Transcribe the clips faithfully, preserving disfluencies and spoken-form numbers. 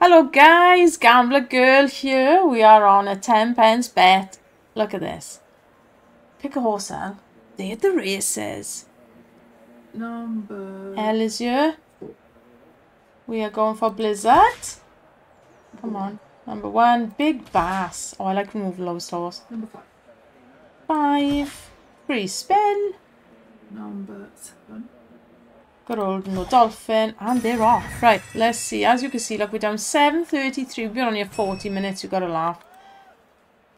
Hello guys, Gambler Girl here. We are on a ten pence bet. Look at this. Pick a horse, Al. They're at the races. Number... L is here. We are going for Blizzard. Come on. Number one, Big Bass. Oh, I like to move lowest horse. Number five. Five. Free spin. Number seven. Good old no dolphin, and they're off. Right, let's see. As you can see, look, we're down seven thirty-three. We're only at forty minutes. You've got to laugh.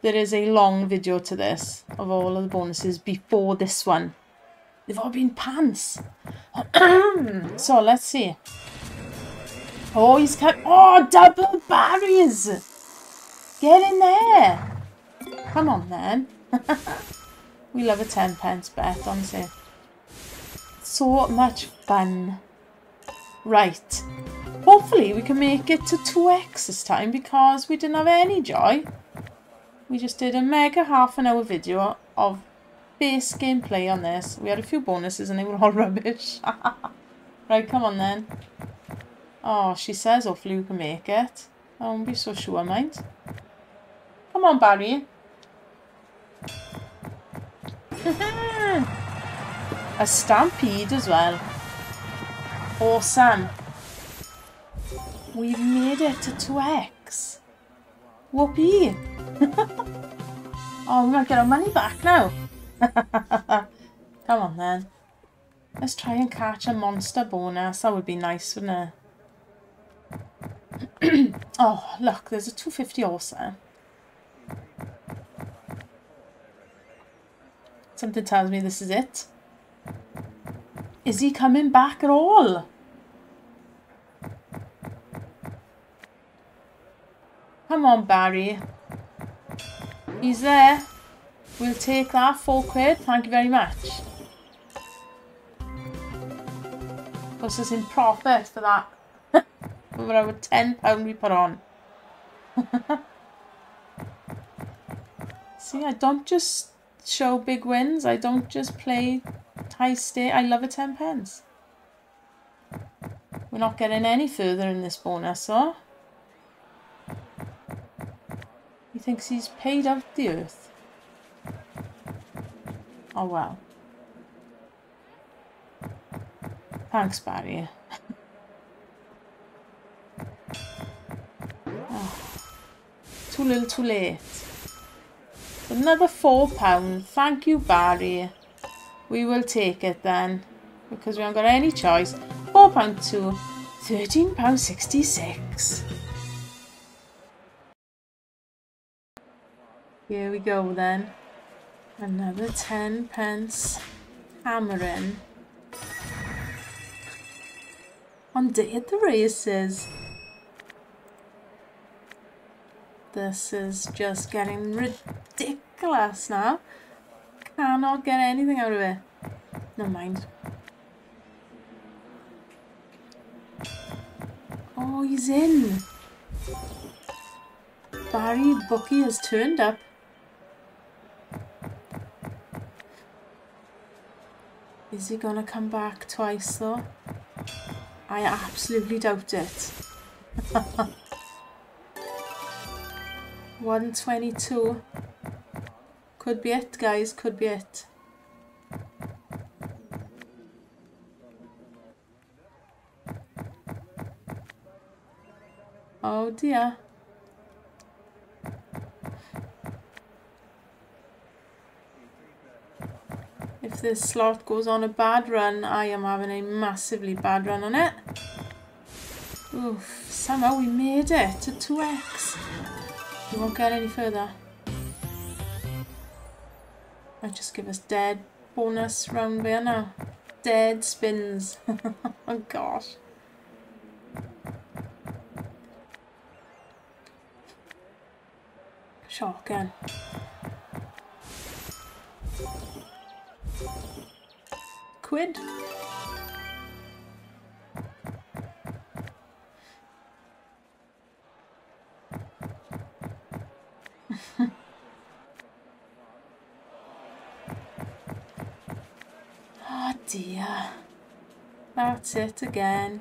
There is a long video to this of all of the bonuses before this one. They've all been pants. So let's see. Oh, he's cut. Oh, double barriers. Get in there. Come on, then. We love a ten pence bet, honestly. So much fun. Right. Hopefully we can make it to two X this time, because we didn't have any joy. We just did a mega half an hour video of base gameplay on this. We had a few bonuses and they were all rubbish. Right, come on then. Oh, she says hopefully we can make it. I won't be so sure, mind. Come on, Barry. A stampede as well. Awesome. We've made it to two X. Whoopee. Oh, we might get our money back now. Come on then. Let's try and catch a monster bonus. That would be nice, wouldn't it? Oh, look, there's a two fifty also. Something tells me this is it. Is he coming back at all? Come on, Barry. He's there. We'll take that four quid. Thank you very much. Puts us in profit for that. For our ten pound we put on. See, I don't just show big wins. I don't just play... I stay. I love a ten pence. We're not getting any further in this bonus, huh? He thinks he's paid out the earth. Oh well. Thanks, Barry. Oh. Too little, too late. Another four pound. Thank you, Barry. We will take it then, because we haven't got any choice. four pounds two, thirteen pounds sixty-six. Here we go then. Another ten pence hammering. On day at the races. This is just getting ridiculous now. Cannot get anything out of it. Never mind. Oh, he's in. Barry Bucky has turned up. Is he gonna come back twice though? I absolutely doubt it. one twenty-two. Could be it, guys, could be it. Oh dear. If this slot goes on a bad run, I am having a massively bad run on it. Oof, somehow we made it to two X. We won't get any further. I just give us dead bonus round there now. Dead spins. Oh gosh. Shotgun. Quid. Dear. That's it again.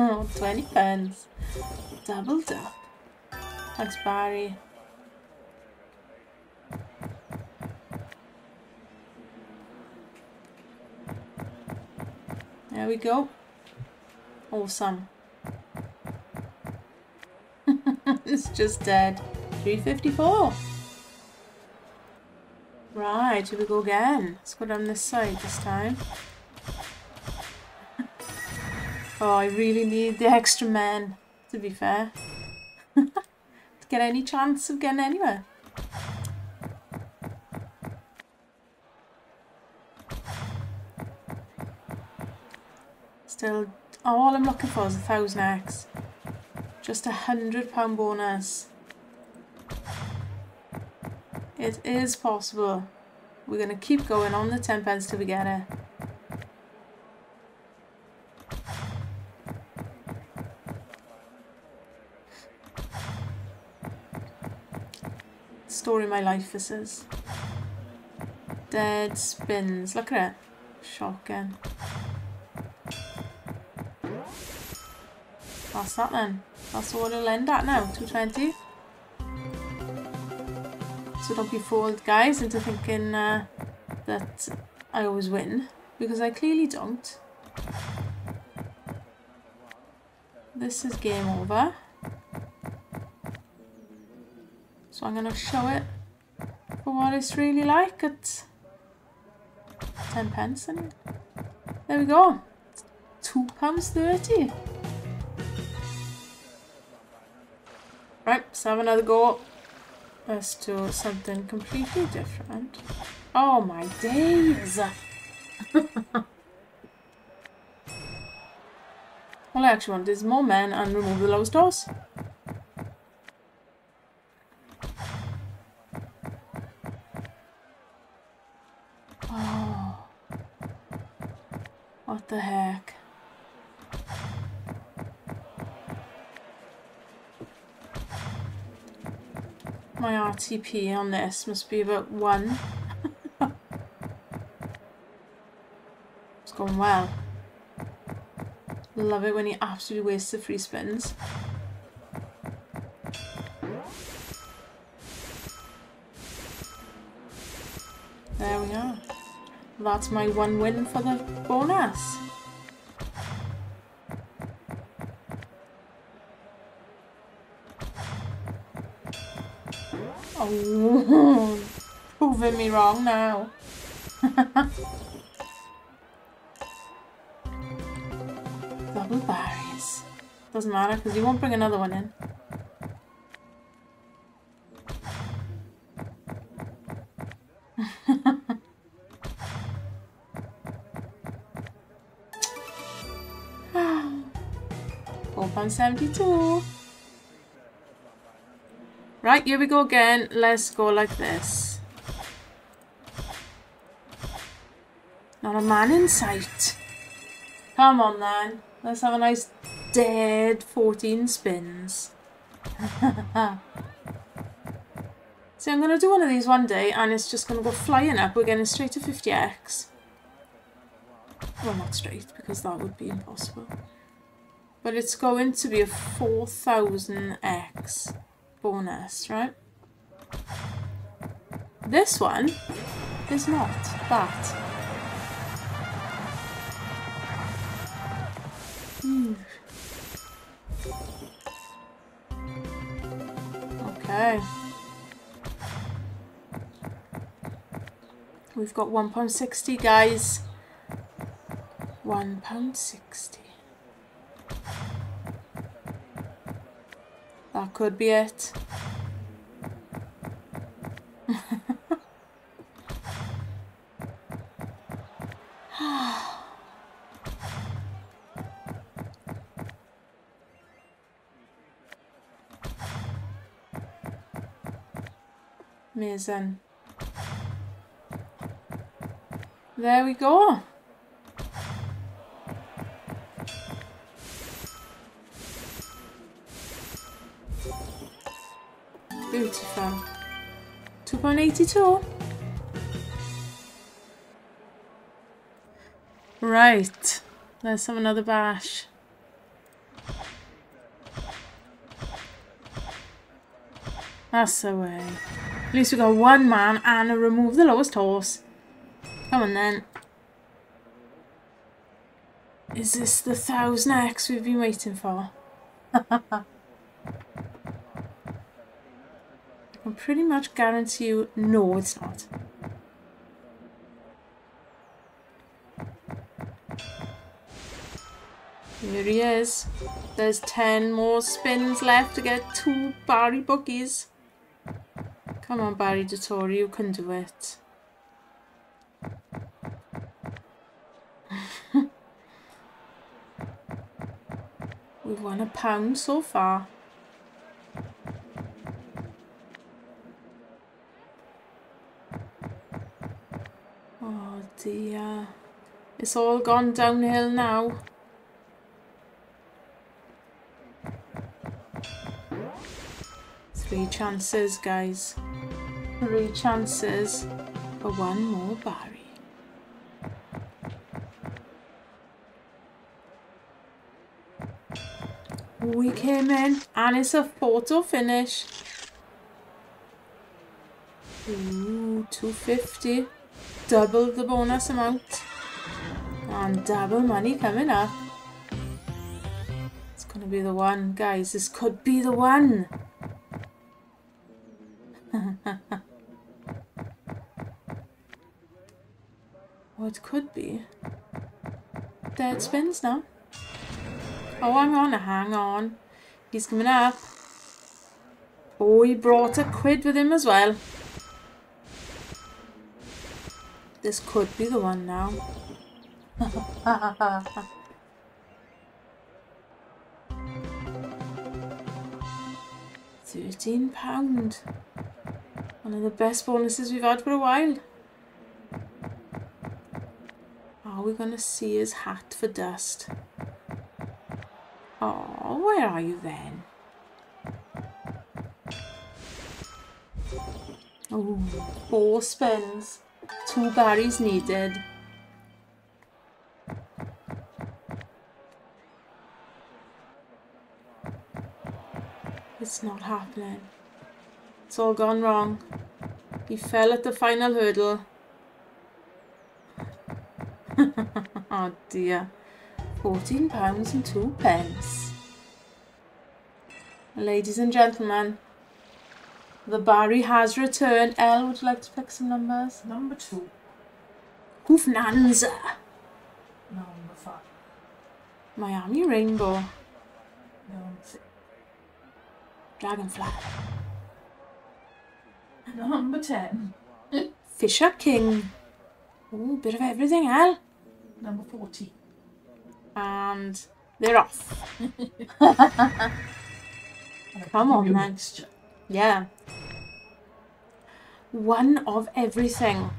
Oh, twenty pence. Doubled up. Thanks, Barry. There we go. Awesome. It's just dead. three fifty-four. Right, here we go again. Let's go down this side this time. Oh, I really need the extra men, to be fair. To get any chance of getting anywhere. Still, all I'm looking for is a thousand X. Just a hundred pound bonus. It is possible. We're gonna keep going on the ten pence till we get it. Story of my life, this is. Dead spins. Look at it. Shocking. That's that then. That's all it'll end at now. two twenty. So don't be fooled, guys, into thinking uh, that I always win, because I clearly don't. This is game over. So I'm going to show it for what it's really like at ten pence, and there we go. two pounds thirty. Right, let's have another go. Let's do something completely different. Oh my days! All I actually want is more men and remove the lowest doors. Oh, what the heck? My R T P on this must be about one. It's going well. Love it when you absolutely waste the free spins. There we are. That's my one win for the bonus. Oh, proving me wrong now. Double berries. Doesn't matter because you won't bring another one in. four pounds seventy-two. Right, here we go again. Let's go like this. Not a man in sight. Come on then. Let's have a nice dead fourteen spins. See, I'm going to do one of these one day and it's just going to go flying up. We're getting straight to fifty X. Well, not straight because that would be impossible. But it's going to be a four thousand X. Bonus, right? This one is not that. Hmm. Okay. We've got one pound sixty, guys. one pound sixty. That could be it. Amazing. There we go. Beautiful. two pounds eighty-two. Right. Let's have another bash. That's the way. At least we got one man and remove the lowest horse. Come on then. Is this the thousand X we've been waiting for? I can pretty much guarantee you, no, it's not. Here he is. There's ten more spins left to get two Barry bookies. Come on, Barry Dettori, you can do it. We've won a pound so far. Oh dear. It's all gone downhill now. Three chances, guys. Three chances for one more Barry. We came in, and it's a photo finish. Ooh, two fifty. Double the bonus amount. And double money coming up. It's gonna be the one, guys. This could be the one. It could be dead spins now. Oh, hang on, hang on. He's coming up. Oh, he brought a quid with him as well. This could be the one now. Thirteen pound. One of the best bonuses we've had for a while. We're gonna see his hat for dust. Oh, where are you then? Oh, four spins. Two Barrys needed. It's not happening. It's all gone wrong. He fell at the final hurdle. Oh dear. Fourteen pounds and two pence. Ladies and gentlemen, the Barry has returned. Elle, would you like to pick some numbers? Number two. Hoofnanza. Number five. Miami Rainbow. Number six. Dragonfly. Number ten. Fisher King. Ooh, bit of everything, Elle. Number forty. And they're off. Come on, man. Yeah. One of everything.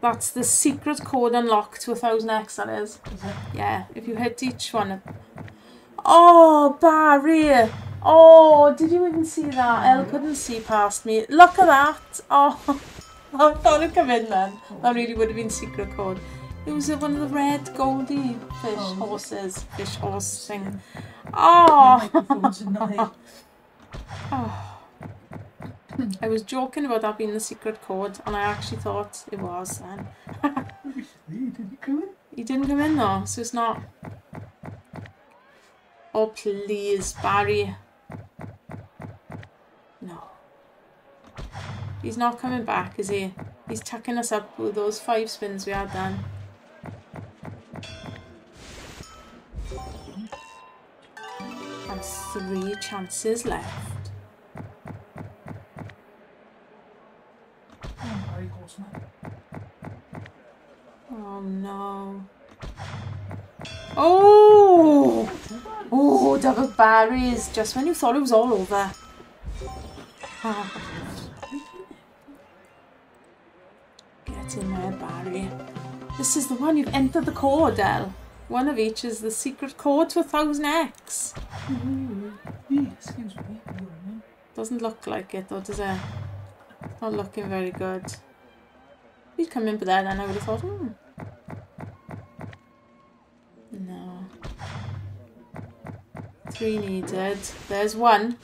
That's the secret code unlocked to a thousand X, that is. Is it? Yeah, if you hit each one of... Oh, Barry! Oh, did you even see that? Elle couldn't see past me. Look at that! Oh, I thought it'd come in then. That really would have been secret code. It was one of the red goldy fish oh. horses, fish horse thing. Oh. Oh! I was joking about that being the secret code, and I actually thought it was then. He didn't come in. He didn't come in though, so it's not. Oh please, Barry! No, he's not coming back, is he? He's tucking us up with those five spins we had then. Three chances left. Oh no. Oh! Oh, double Barry's. Just when you thought it was all over. Oh. Get in there, Barry. This is the one. You've entered the code, Elle. One of each is the secret code to a thousand X. Excuse me. Doesn't look like it though, does it? It's not looking very good. We'd come in for that and I would have thought, hmm. No. Three needed. There's one.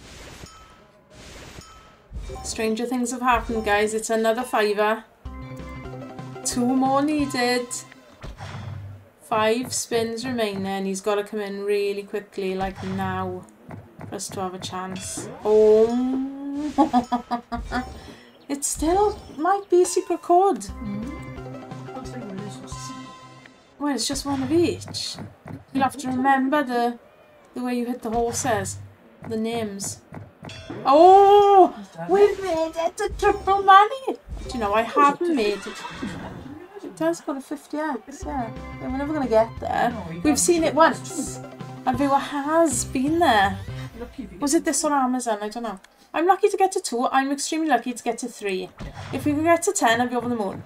Stranger things have happened, guys. It's another fiver. Two more needed. Five spins remain there, and he's got to come in really quickly, like now, for us to have a chance. Oh. It still might be a secret code. Well, it's just one of each. You'll have to remember the the way you hit the horses, the names. Oh, we've made it to triple money. Do you know, I haven't made it. It does go to fifty x, yeah. We're never going to get there. We've seen it once. A viewer has been there. Was it this on Amazon? I don't know. I'm lucky to get to two. I'm extremely lucky to get to three. If we could get to ten, I'd be over the moon.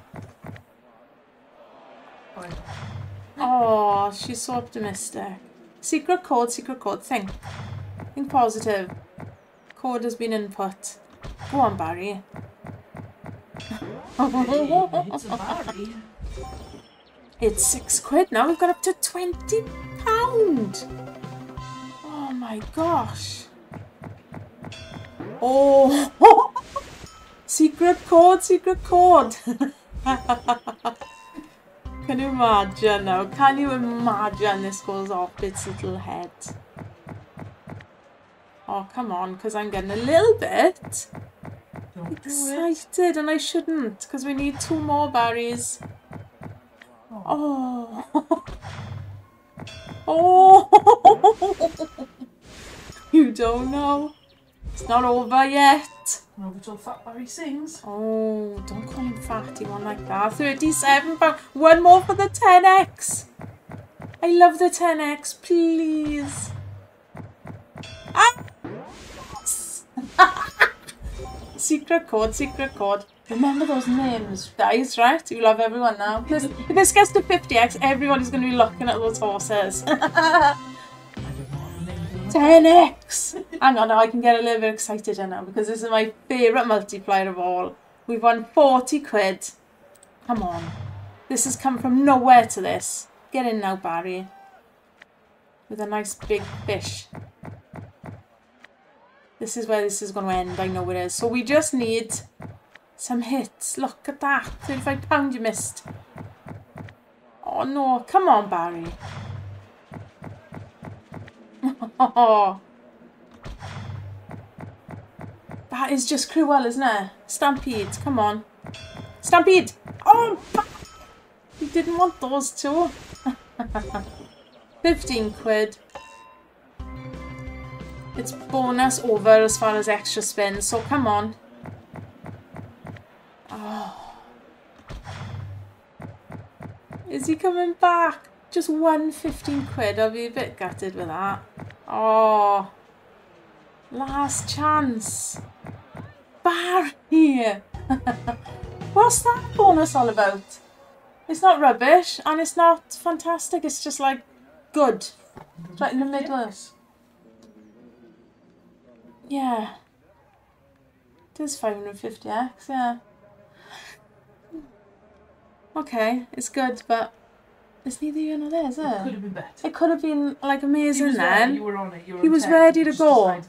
Oh, she's so optimistic. Secret code, secret code. Think. Think positive. Code has been input. Go on, Barry. It's six quid. Now we've got up to twenty pound. Oh my gosh. Oh, secret code, secret code. Can you imagine now? Can you imagine this goes off its little head? Oh, come on, because I'm getting a little bit Don't excited, and I shouldn't, because we need two more berries. Oh. Oh. You don't know. It's not over yet. No, but all Fat Barry sings. Oh, don't call him fat, he won't like that. thirty-seven pounds. One more for the ten x. I love the ten x, please. Ah! Yes. Secret code, secret code. Remember those names, guys, right? You love everyone now. This, if this gets to fifty x, everybody's going to be looking at those horses. ten x! Hang on, now I can get a little bit excited now because this is my favourite multiplier of all. We've won forty quid. Come on. This has come from nowhere to this. Get in now, Barry. With a nice big fish. This is where this is going to end. I know it is. So we just need some hits. Look at that. thirty-five pounds you missed. Oh no. Come on, Barry. Oh, that is just cruel, isn't it? Stampede, come on. Stampede! Oh, you didn't want those two. fifteen quid. It's bonus over as far as extra spins, so come on. Oh. Is he coming back? Just one fifteen quid, I'll be a bit gutted with that. Oh, last chance. Barry! What's that bonus all about? It's not rubbish and it's not fantastic, it's just like good. It's right in the middle. Yeah. It is five hundred fifty x, yeah. Okay, it's good, but it's neither you nor there, is it? It could have been better. It could have been like amazing then. You were on it. You were he was ready to go.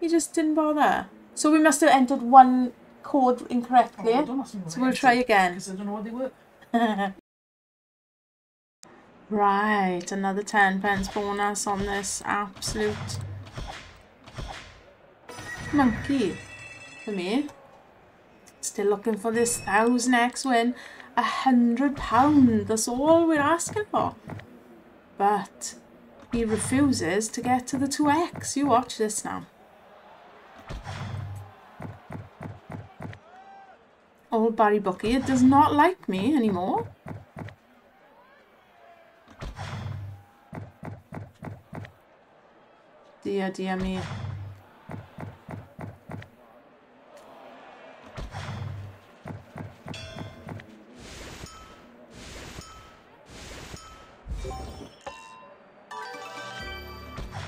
He just didn't bother. So we must have entered one code incorrectly. Oh, so we'll try again. Because I don't know what they were. Right, another ten pence bonus on this absolute monkey for me. Still looking for this thousand X win. A hundred pound, that's all we're asking for. But he refuses to get to the two x. You watch this now. Old Barry Bucky does not like me anymore. Dear, dear me.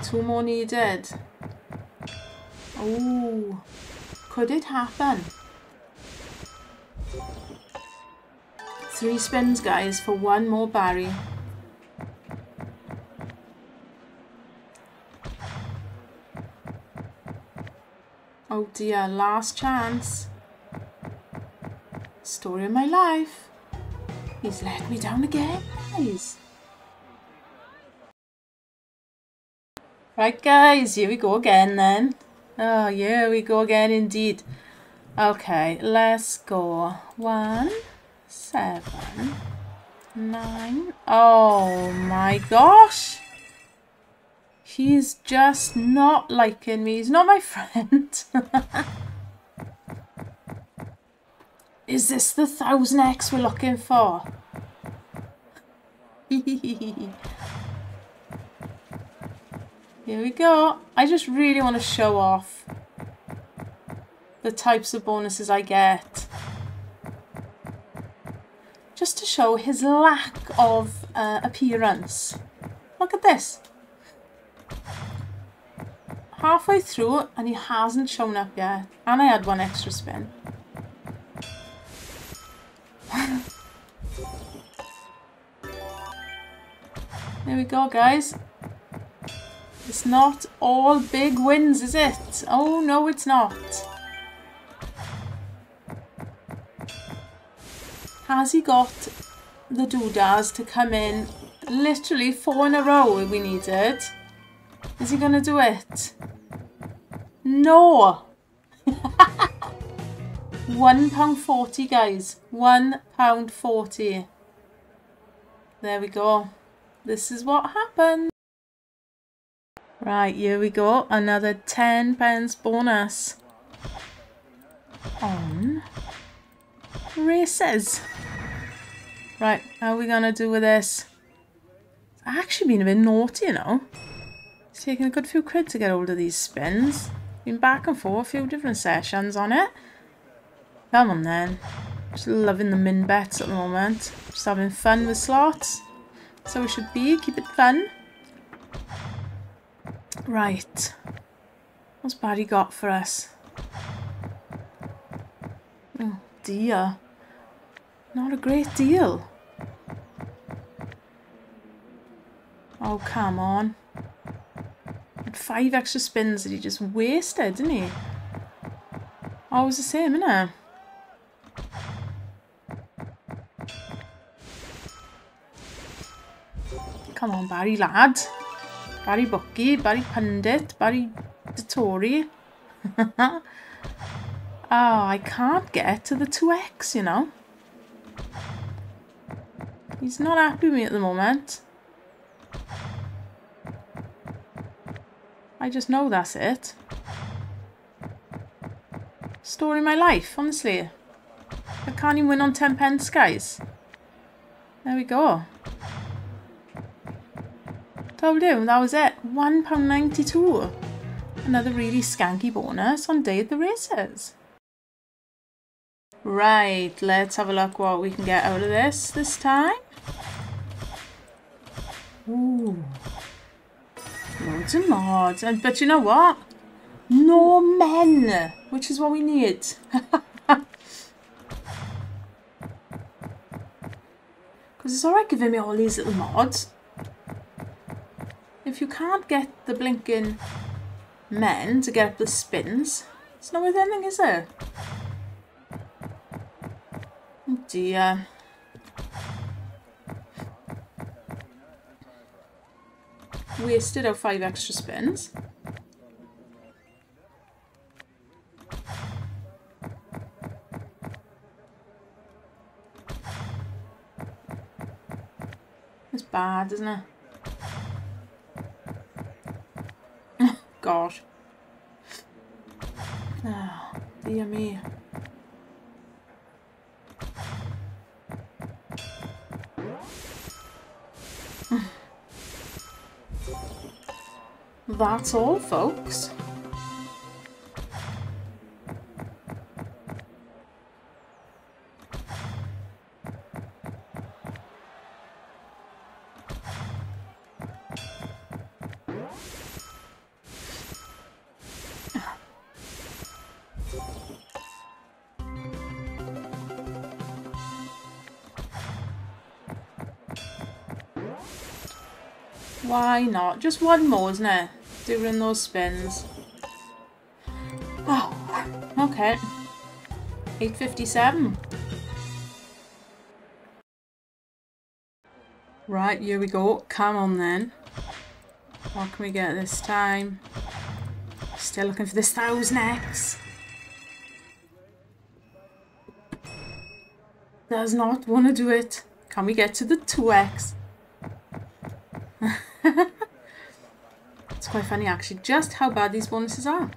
Two more needed. Oh, could it happen? Three spins, guys, for one more Barry. Oh dear, last chance. Story of my life. He's let me down again, guys. Right, guys, here we go again then. Oh, here we go again indeed. Okay, let's go. One, seven, nine. Oh my gosh. He's just not liking me. He's not my friend. Is this the thousand X we're looking for? Here we go. I just really want to show off the types of bonuses I get. Just to show his lack of uh, appearance. Look at this. Halfway through and he hasn't shown up yet. And I had one extra spin. There we go, guys. It's not all big wins, is it? Oh no, it's not. Has he got the doodahs to come in? Literally four in a row we needed. Is he gonna do it? No. one pound forty, guys. one pound forty. There we go. This is what happened. Right, here we go. Another ten pence bonus. On races. Right, how are we going to do with this? It's actually been a bit naughty, you know. It's taken a good few quid to get hold of these spins. Been back and forth, a few different sessions on it. Come on then. Just loving the min bets at the moment. Just having fun with slots. So we should be, keep it fun. Right. What's Barry got for us? Oh dear. Not a great deal. Oh, come on. Had five extra spins that he just wasted, didn't he? Always the same, innit? Come on, Barry lad. Barry Bucky, Barry Pundit, Barry Dettori. Oh, I can't get to the two X, you know. He's not happy with me at the moment. I just know that's it. Story of my life, honestly. I can't even win on ten pence, guys. There we go. Told him that was it. one pound ninety-two. Another really skanky bonus on Day of the Races. Right, let's have a look what we can get out of this this time. Ooh. Loads and mods. And, but you know what? No men, which is what we need. Because it's alright giving me all these little mods. If you can't get the blinking men to get up the spins, it's not worth anything, is it? Oh dear. Wasted our five extra spins. It's bad, isn't it? God. Oh, dear me. That's all, folks. Why not? Just one more, isn't it? Doing those spins. Oh, hit. eight fifty-seven. Right, here we go. Come on then. What can we get this time? Still looking for this thousand X. Does not want to do it. Can we get to the two X? It's quite funny actually, just how bad these bonuses are.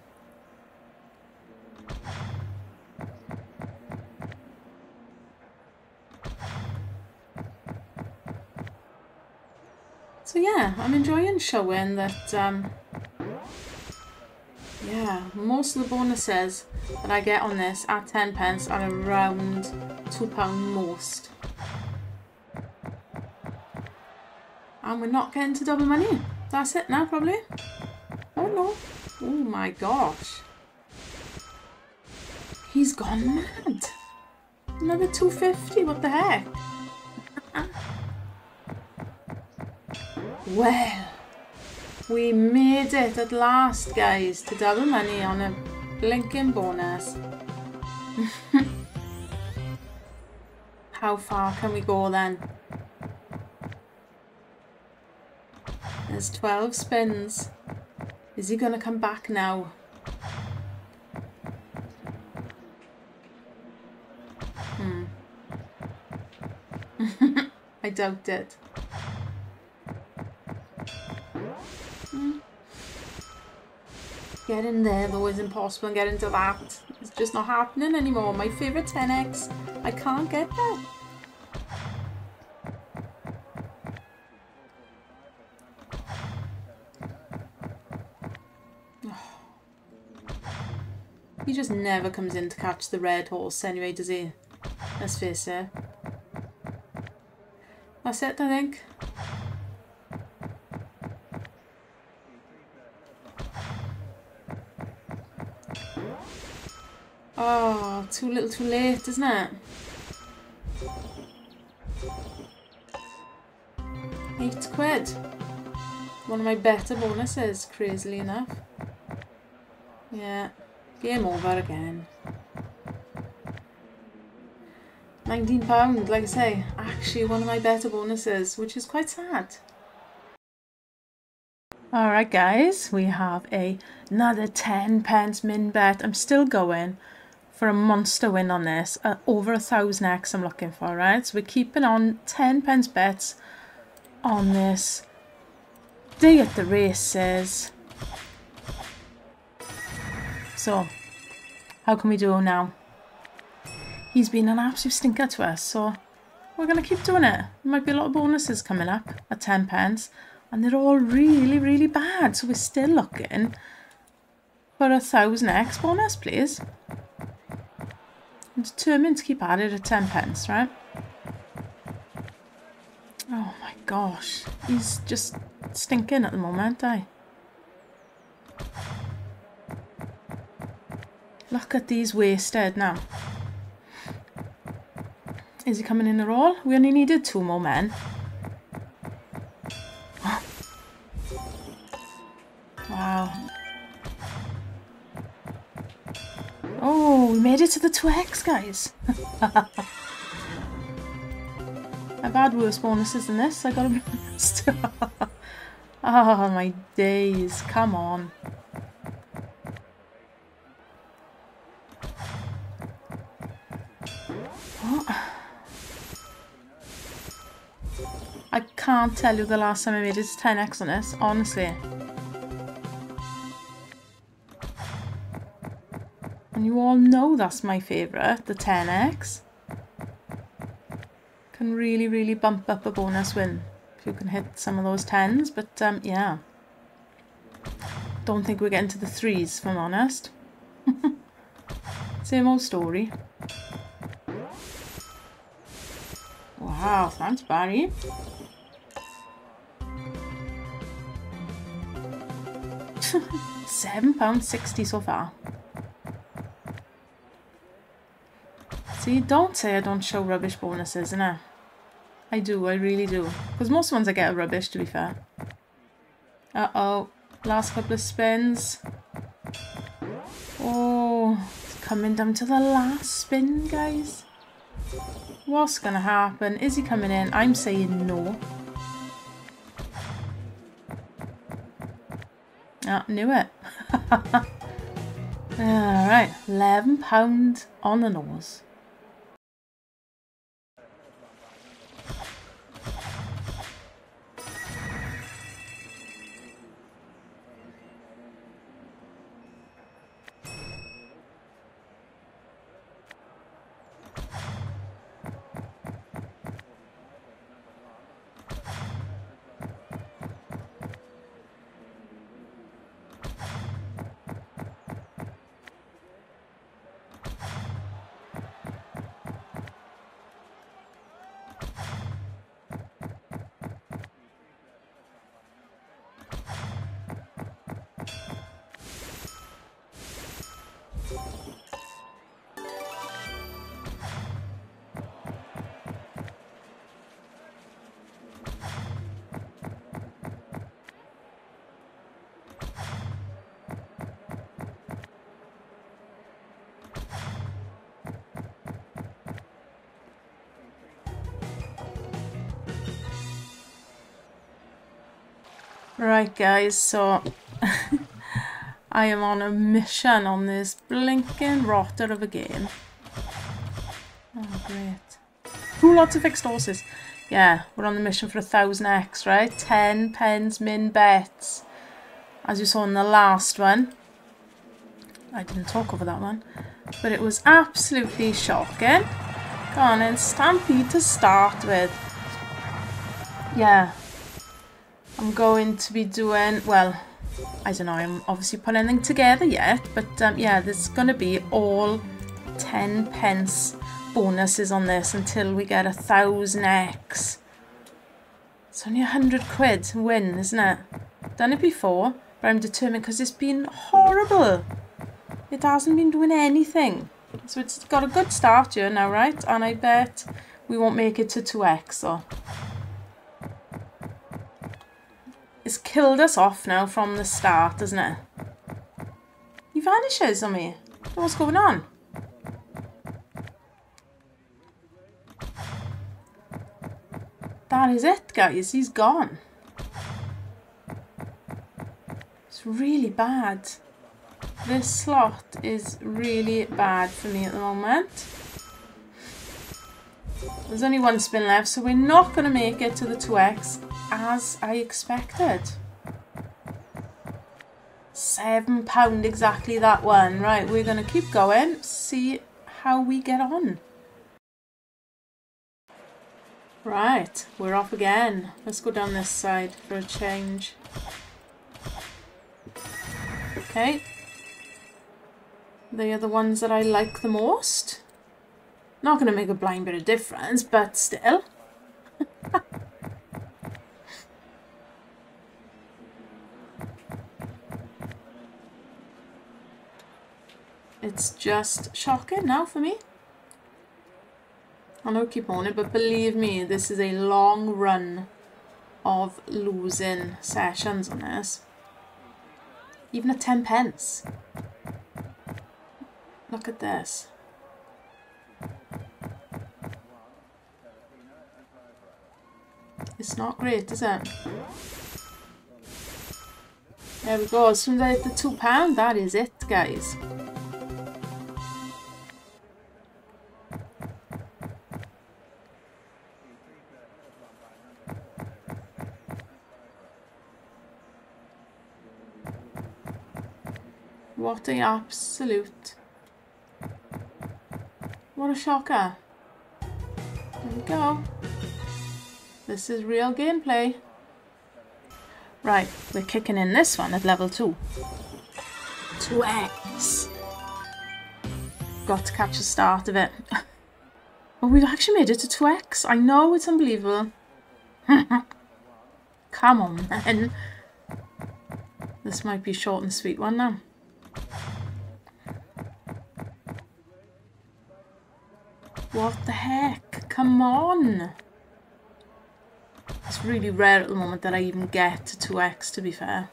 So yeah, I'm enjoying showing that, um, yeah, most of the bonuses that I get on this at ten pence are around two pounds most. And we're not getting to double money. That's it now, probably. Oh no. Oh my gosh. He's gone mad. Another two fifty, what the heck? Well, we made it at last, guys, to double money on a blinking bonus. How far can we go then? There's twelve spins. Is he gonna come back now? Hmm. I doubt it. Hmm. Getting there though is impossible, and getting to that, it's just not happening anymore. My favourite ten X, I can't get there. He just never comes in to catch the red horse anyway, does he? Let's face it. That's it, I think. Oh, too little too late, isn't it? Eight quid. One of my better bonuses, crazily enough. Yeah. Game over again. nineteen pounds, like I say, actually one of my better bonuses, which is quite sad. Alright guys, we have a, another ten pence min bet. I'm still going for a monster win on this. Uh, over a thousand X I'm looking for, right? So we're keeping on ten pence bets on this day at the races. So, how can we do now? He's been an absolute stinker to us, so we're going to keep doing it. There might be a lot of bonuses coming up at ten pence, and they're all really, really bad. So we're still looking for a one thousand X bonus, please. I'm determined to keep at it at ten pence, right? Oh my gosh, he's just stinking at the moment, eh? Look at these wasted now. Is he coming in at all? We only needed two more men. Wow. Oh, we made it to the two X, guys. I've had worse bonuses than this, I gotta be honest. Oh my days, come on. I can't tell you the last time I made it to ten X on this, honestly. And you all know that's my favourite, the ten X. Can really, really bump up a bonus win if you can hit some of those tens, but um, yeah. Don't think we're getting to the threes, if I'm honest. Same old story. Wow, thanks Barry. seven pounds sixty so far. See, don't say I don't show rubbish bonuses, innit? I do, I really do. Because most ones I get are rubbish, to be fair. Uh-oh. Last couple of spins. Oh, it's coming down to the last spin, guys. What's gonna happen? Is he coming in? I'm saying no. I knew it. Alright, eleven pounds on the nose. Right guys, so I am on a mission on this blinking rotter of a game. Oh great. Ooh, lots of fixed horses. Yeah, we're on the mission for a thousand X, right? Ten pens min bets. As you saw in the last one. I didn't talk over that one. But it was absolutely shocking. Go on and stampede to start with. Yeah. I'm going to be doing, well, I don't know, I'm obviously putting anything together yet, but um, yeah, there's going to be all ten pence bonuses on this until we get a thousand X. It's only a hundred quid to win, isn't it? Done it before, but I'm determined because it's been horrible. It hasn't been doing anything. So it's got a good start here now, right? And I bet we won't make it to two X, so... It's killed us off now from the start, doesn't it? He vanishes on me. What's going on? That is it, guys. He's gone. It's really bad. This slot is really bad for me at the moment. There's only one spin left, so we're not going to make it to the two X. As I expected. Seven pound exactly, that one. Right, we're gonna keep going, see how we get on. Right, we're off again. Let's go down this side for a change. Okay, they are the ones that I like the most. Not gonna make a blind bit of difference, but still. It's just shocking now for me. I know I keep on it, but believe me, this is a long run of losing sessions on this. Even at ten pence. Look at this. It's not great, is it? There we go. As soon as I hit the two pound, that is it, guys. What an absolute... What a shocker. There we go. This is real gameplay. Right, we're kicking in this one at level two. two X. Got to catch the start of it. Well, we've actually made it to two X. I know, it's unbelievable. Come on, then. This might be a short and sweet one now. What the heck? Come on! It's really rare at the moment that I even get to two X, to be fair.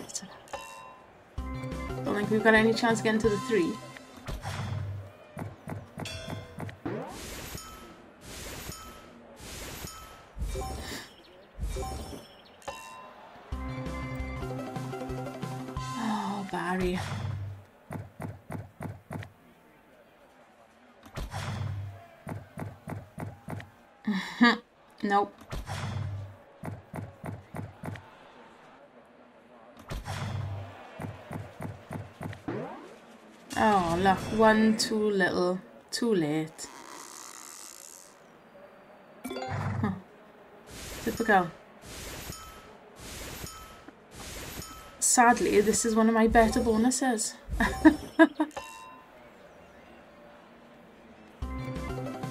It's enough. Don't think we've got any chance of getting to the three. Oh, Barry. Nope. Oh, look, one too little, too late. Huh. Typical. Sadly, this is one of my better bonuses.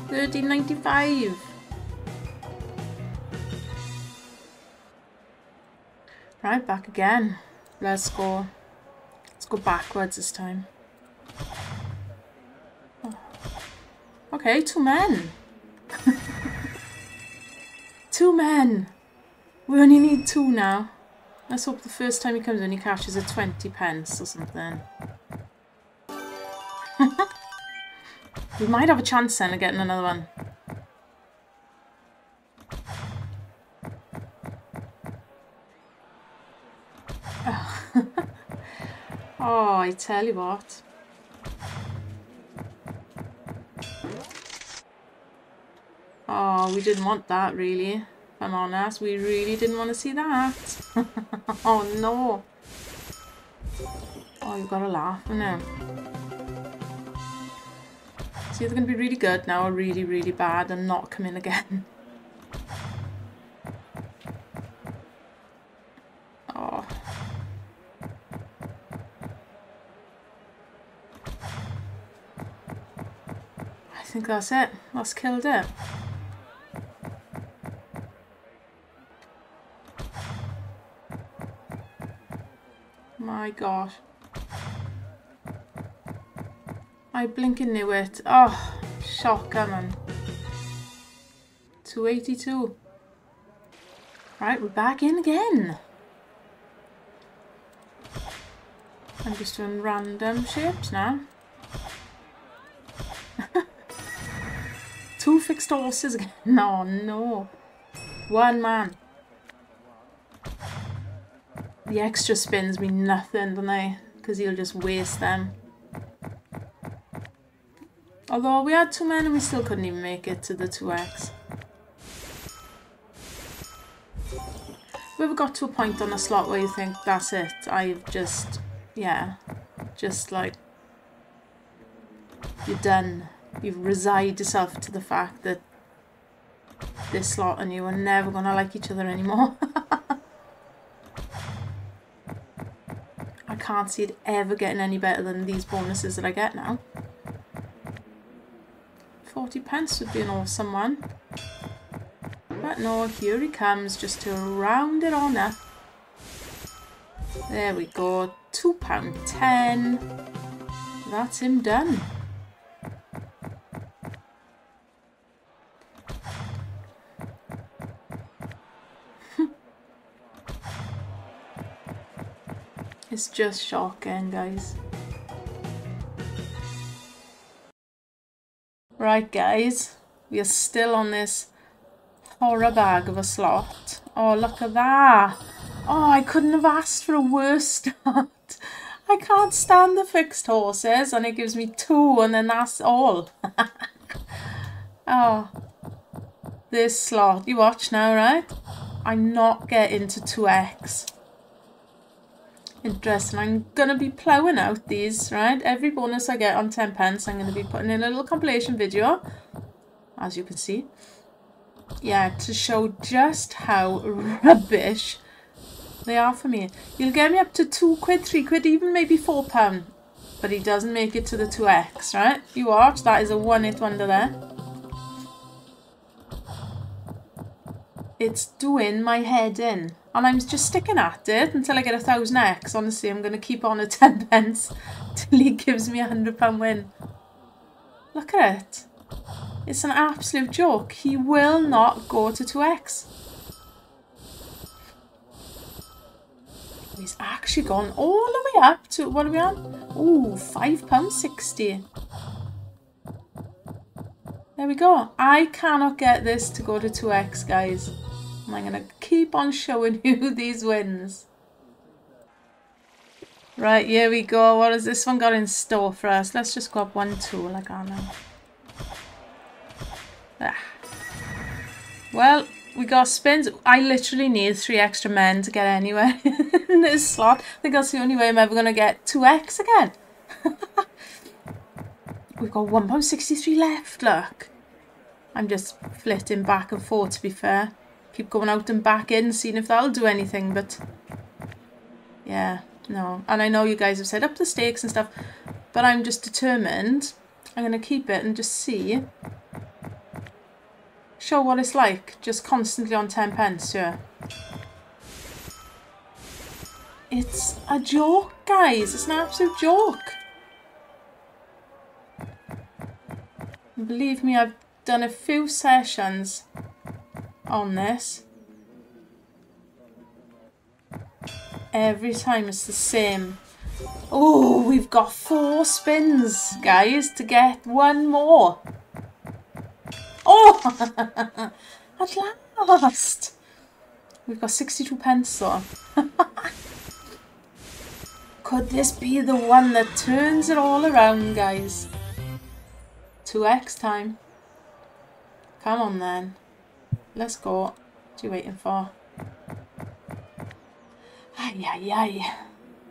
thirteen ninety-five. Right, back again. Let's go. Let's go backwards this time. Oh. Okay, two men. Two men. We only need two now. Let's hope the first time he comes in he catches a twenty pence or something. We might have a chance then of getting another one. Oh, I tell you what. Oh, we didn't want that, really. If I'm honest, we really didn't want to see that. Oh, no. Oh, you've got to laugh now. It's either going to be really good now or really, really bad and not come in again. I think that's it. That's killed it. My gosh. I blinking knew it. Oh, shocker, man. two eighty-two. Right, we're back in again. I'm just doing random shapes now. Two fixed horses again. No, no. One man. The extra spins mean nothing, don't they? Because he'll just waste them. Although we had two men and we still couldn't even make it to the two X. Have we ever got to a point on a slot where you think, that's it? I've just, yeah, just like, you're done. You've resigned yourself to the fact that this slot and you are never going to like each other anymore. I can't see it ever getting any better than these bonuses that I get now. forty pence would be an awesome one. But no, here he comes just to round it on up. There we go, two pound ten. That's him done. It's just shocking, guys. Right, guys. We are still on this horror bag of a slot. Oh, look at that. Oh, I couldn't have asked for a worse start. I can't stand the fixed horses, and it gives me two, and then that's all. Oh, this slot. You watch now, right? I'm not getting to two X. Interesting. I'm going to be ploughing out these, right? Every bonus I get on ten pence, I'm going to be putting in a little compilation video, as you can see. Yeah, to show just how rubbish they are for me. You'll get me up to two quid, three quid, even maybe four pound. But he doesn't make it to the two X, right? You watch, that is a one-hit wonder there. It's doing my head in. And I'm just sticking at it until I get a thousand X. Honestly, I'm going to keep on at ten pence till he gives me a hundred pound win. Look at it. It's an absolute joke. He will not go to two X. And he's actually gone all the way up to, what are we on? Ooh, five pounds sixty. There we go. I cannot get this to go to two X, guys. And I'm going to keep on showing you these wins. Right, here we go. What has this one got in store for us? Let's just grab one tool like I know. Ah. Well, we got spins. I literally need three extra men to get anywhere in this slot. I think that's the only way I'm ever going to get two X again. We've got one pound sixty-three left, look. I'm just flitting back and forth, to be fair. Keep going out and back in, seeing if that'll do anything, but... yeah. No, and I know you guys have set up the stakes and stuff, but I'm just determined. I'm going to keep it and just see. Show what it's like, just constantly on ten pence, yeah. It's a joke, guys. It's an absolute joke. Believe me, I've done a few sessions on this. Every time it's the same. Oh, we've got four spins, guys, to get one more. Oh, at last. We've got sixty-two pence though. Could this be the one that turns it all around, guys? two X time. Come on then. Let's go. What are you waiting for? Ay, ay, ay.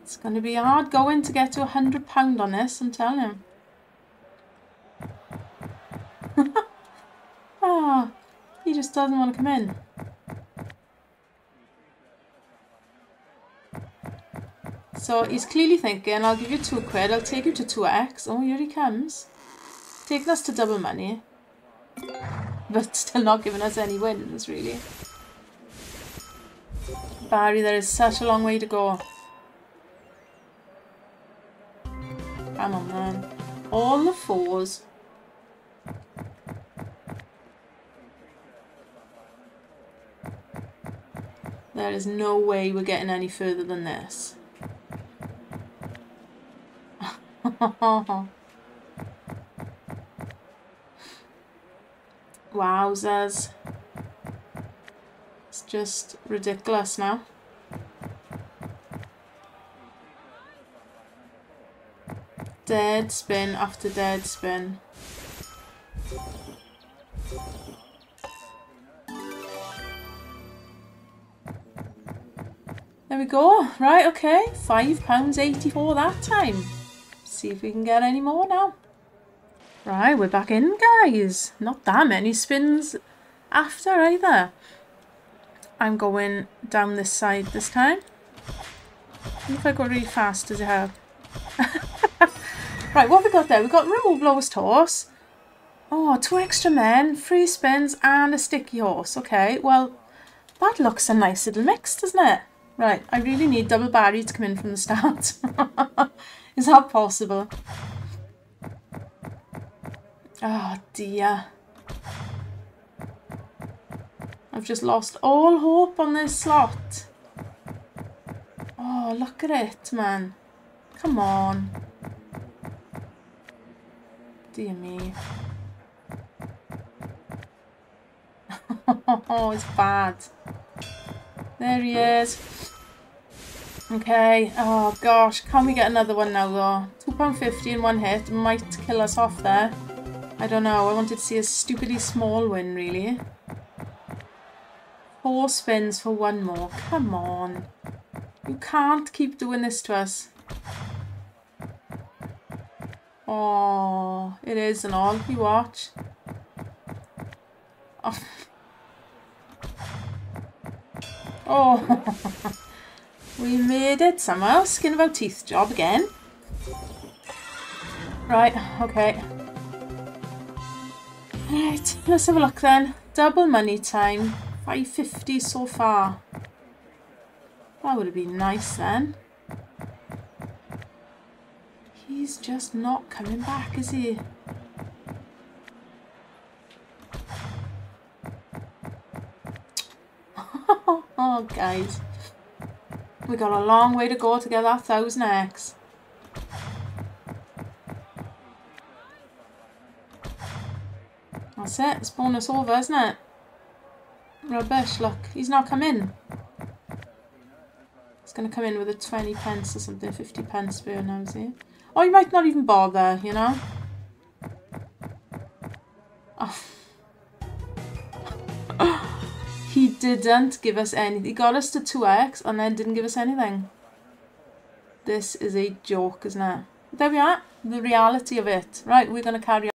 It's going to be hard going to get to one hundred pounds on this, I'm telling him. Oh, he just doesn't want to come in. So he's clearly thinking, I'll give you two quid, I'll take you to two X. Oh, here he comes. Taking us to double money. But still not giving us any wins, really. Barry, there is such a long way to go. Come on, man. All the fours. There is no way we're getting any further than this. Wowzers. It's just ridiculous now. Dead spin after dead spin. There we go. Right, okay. five pounds eighty-four that time. See if we can get any more now. Right, we're back in, guys. Not that many spins after either. I'm going down this side this time. I wonder if I go really fast, does it help? Right, what have we got there? We've got Rebel Blowest Horse. Oh, two extra men, three spins and a sticky horse. Okay, well, that looks a nice little mix, doesn't it? Right, I really need Double Barry to come in from the start. Is that possible? Oh dear. I've just lost all hope on this slot. Oh, look at it, man. Come on. Dear me. Oh, it's bad. There he is. Okay. Oh, gosh. Can we get another one now, though? two pounds fifty in one hit might kill us off there. I don't know. I wanted to see a stupidly small win, really. Four spins for one more. Come on. You can't keep doing this to us. Oh, it is and all. You watch. Oh. Oh. We made it somehow. Skin of our teeth job again. Right, okay. Right, let's have a look then. Double money time. five fifty so far. That would have been nice then. He's just not coming back, is he? Oh, guys. We got a long way to go to get that thousand X. That's it. It's bonus over, isn't it? Rubbish. Look, he's not come in. He's going to come in with a twenty pence or something, fifty pence for now, is he? Or he might not even bother, you know? Oh. He didn't give us anything. He got us to two X and then didn't give us anything. This is a joke, isn't it? There we are. The reality of it. Right, we're going to carry on.